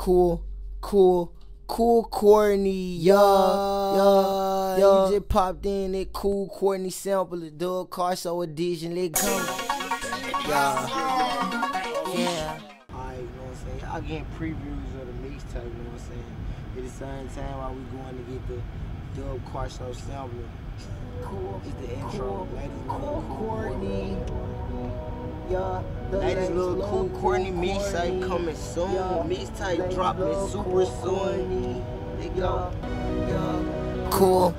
Cool Courtney, y'all. You just popped in that Cool Courtney sample of Dub Car Show edition. Let go. Yeah. Alright, you know what I'm saying? Y'all getting previews of the mixtape, you know what I'm saying? At the same time, while we going to get the Dub Car Show sample. Cool. It's the intro. Cool Courtney. Yeah, ladies, little Cool Courtney mixtape coming soon. Mixtape dropping super soon. They go. Cool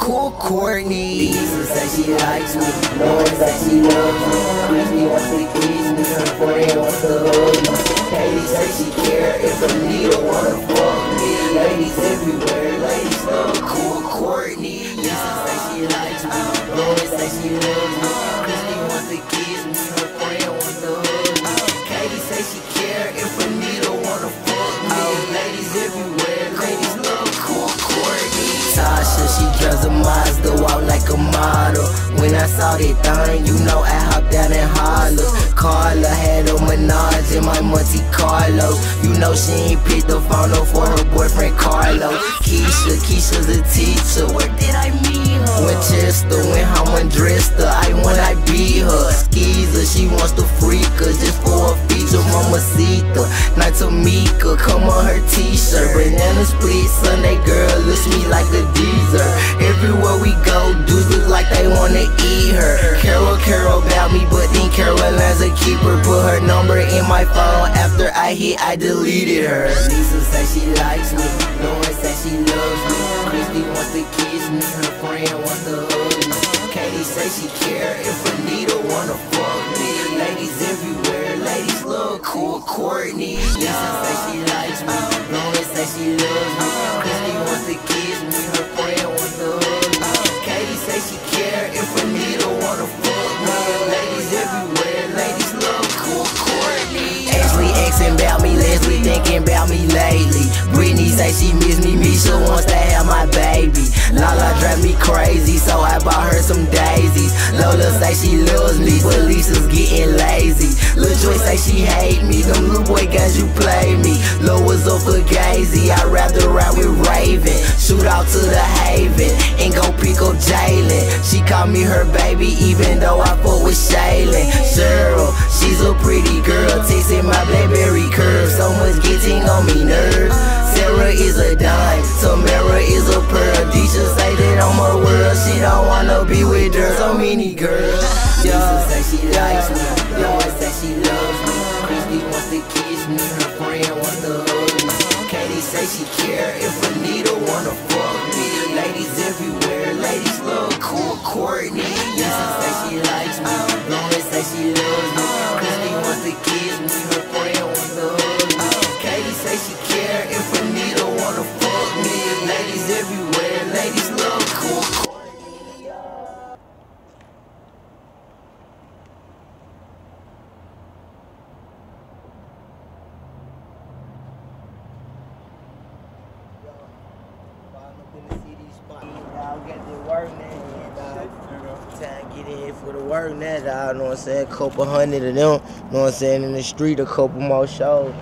Courtney. Lisa says she likes me. Knowing that she loves me. Christy wants to kiss me. Her friend wants to love me. Katie says she care if a needle wanna fuck me. Ladies everywhere, ladies love Cool Courtney. Lisa says she likes me. Knowing that she loves me. Her friend wants to hug me. Katie say she care if a needle wanna fuck me. Ladies everywhere, ladies love Cool Courtney. Tasha, she drives a Mazda, walk like a model. When I saw that thing, you know I hopped out and hollered. Carla had a Minaj in my Monte Carlo. You know she ain't picked the phone up for her boyfriend Carlo. Keisha's a teacher. Where did I meet her? Winchester, when I undressed her, I be her. Skeezer, she wants to freak her just for a feature. Mamacita, not Tamika, come on her t-shirt. Banana split Sunday, girl, looks me like a dessert. Everywhere we go, dudes look like they wanna eat her. Carol about me, but then Caroline's a keeper. Put her number in my phone, after I hit, I deleted her. Lisa said she likes me, Lauren said she loves me. Christy wants to kiss me, her friend wants to hug me. Katie say she care if a needle wanna fuck me. Ladies everywhere, ladies love Cool Courtney. Lisa say she likes me, Lauren say she loves me. Christy wants to kiss me, her friend wants to hug me. Katie say she care if a needle wanna fuck me. Ladies everywhere, ladies love Cool Courtney. Ashley asking about me, Leslie thinking about me lately. Britney say she miss me, Misha wants to have my baby. Lala drive me crazy, so I bought her some daisies. Lola say she loves me, but Lisa's getting lazy. Lil Joy say she hate me, them little boy guns you play me. Lil was up for Gazy, I'd rather ride with Raven. Shoot out to the Haven, and go pick up Jalen. She call me her baby, even though I fuck with Shaylin. Cheryl, she's a pretty girl, texting my Blackberry curve. So much getting on me nerves. Sarah is a dime, Tamara is a pearl. Deisha say that I'm her world, she don't wanna be with her. So many girls. Lisa say she likes me, Lauren say she loves me. Christy wants to kiss me, her friend wants to hug me. Katie say she care if a needle wanna fuck me. Ladies everywhere, ladies love Cool Courtney. Lisa say she likes me, Lauren say she loves me. Christy wants to kiss me, her friend wants to hug me. Katie say she care if a needle wanna fuck me. Ladies everywhere, ladies love Cool Courtney. Up in the city spot. I'll get the work now. Time to get in for the work now. You know what I'm saying? Couple hundred of them. You know what I'm saying? In the street, a couple more shows.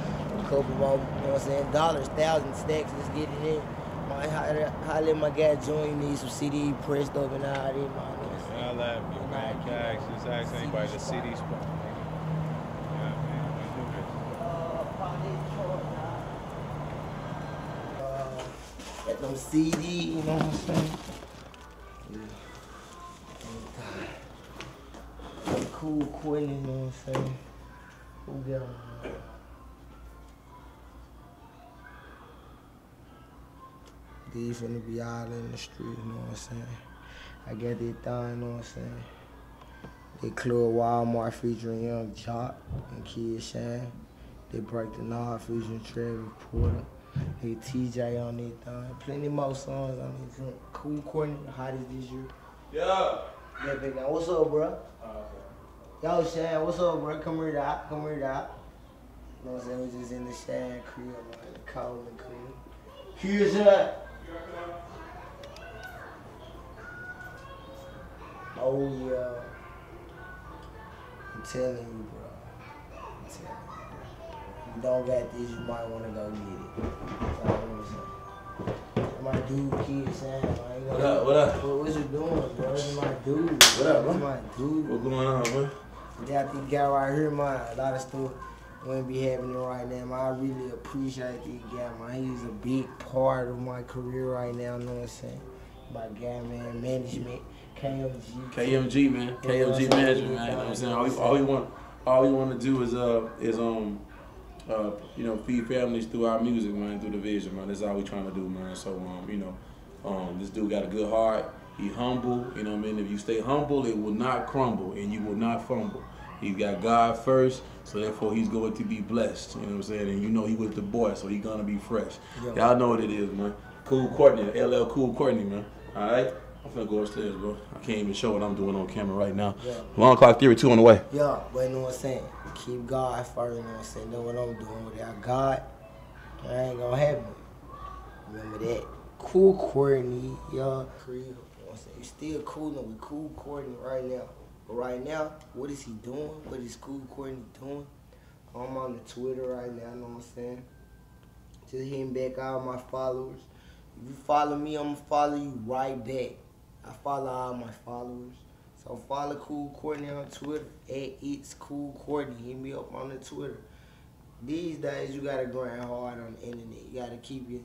Couple more, you know what I'm saying, dollars, thousand stacks, let's get it in. Holler at my guy Join, need some CD pressed up and all that, man. I love you, man. Can I ask anybody the CD spot? Yeah, man, we do this. Got them CD, you know what I'm saying? Yeah. Oh, God. Cool Courtney, you know what I'm saying? Who got them? These finna be all in the street, you know what I'm saying? I got that thong, you know what I'm saying? They club Walmart featuring Young Chop and Kid Shan. They break the knob featuring Trevor Porter. They TJ on that thong. Plenty more songs on this thing. Cool Courtney, the hottest this year. Yeah. Yeah, big guy. What's up, bro? Yo, Shan, what's up, bro? Come here, Doc. Come here, Doc. You know what I'm saying? We just in the Shan crib, like the cold and crib. Here's that. Oh yeah, I'm telling you, bro. you don't got this, you might want to go get it. That's all I'm saying. My dude, Kid Shan. What up, what up? What you doing, bro? This is my dude. What up, bro? This my dude. What's going on, bro? Yeah, I think guy right here, man, a lot of stuff wouldn't be happening right now. Man, I really appreciate this guy, man. He's a big part of my career right now, you know what I'm saying? My guy, man, management, KMG. KMG, man. KMG management, man. You know what I'm saying? All we want to do is you know, feed families through our music, man, through the vision, man. That's all we trying to do, man. So, you know, this dude got a good heart. He humble, you know what I mean? If you stay humble, it will not crumble and you will not fumble. He's got God first, so therefore he's going to be blessed, you know what I'm saying? And you know he was the boy, so he's going to be fresh. Y'all know what it is, man. Cool Courtney, LL Cool Courtney, man. All right? I'm finna go upstairs, bro. I can't even show what I'm doing on camera right now. Yeah. Long Clock Theory 2 on the way. Yeah, but you know what I'm saying? Keep God first, you know what I'm saying? Know what I'm doing without God, that ain't gonna happen. Remember that. Cool Courtney, y'all. You're still cooling with Cool Courtney right now. But right now, what is he doing? What is Cool Courtney doing? I'm on the Twitter right now, you know what I'm saying? Just hitting back all my followers. If you follow me, I'm gonna follow you right back. I follow all my followers. So follow Cool Courtney on Twitter at It's Cool Courtney. Hit me up on the Twitter. These days, you gotta grind hard on the internet. You gotta keep your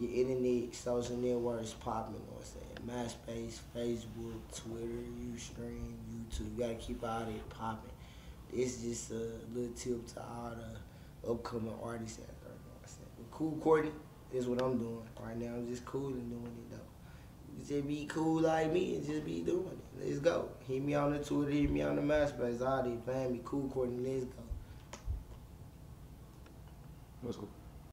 internet, social networks popping, you know what I'm saying? MySpace, Facebook, Twitter, Ustream, YouTube. You gotta keep all that popping. This is just a little tip to all the upcoming artists out there, you know what I'm saying? But Cool Courtney is what I'm doing right now. I'm just cool and doing it, though. Just be cool like me and just be doing it. Let's go. Hit me on the Twitter, hit me on the MySpace. All they playing me Cool Courtney. Let's go. Let's go.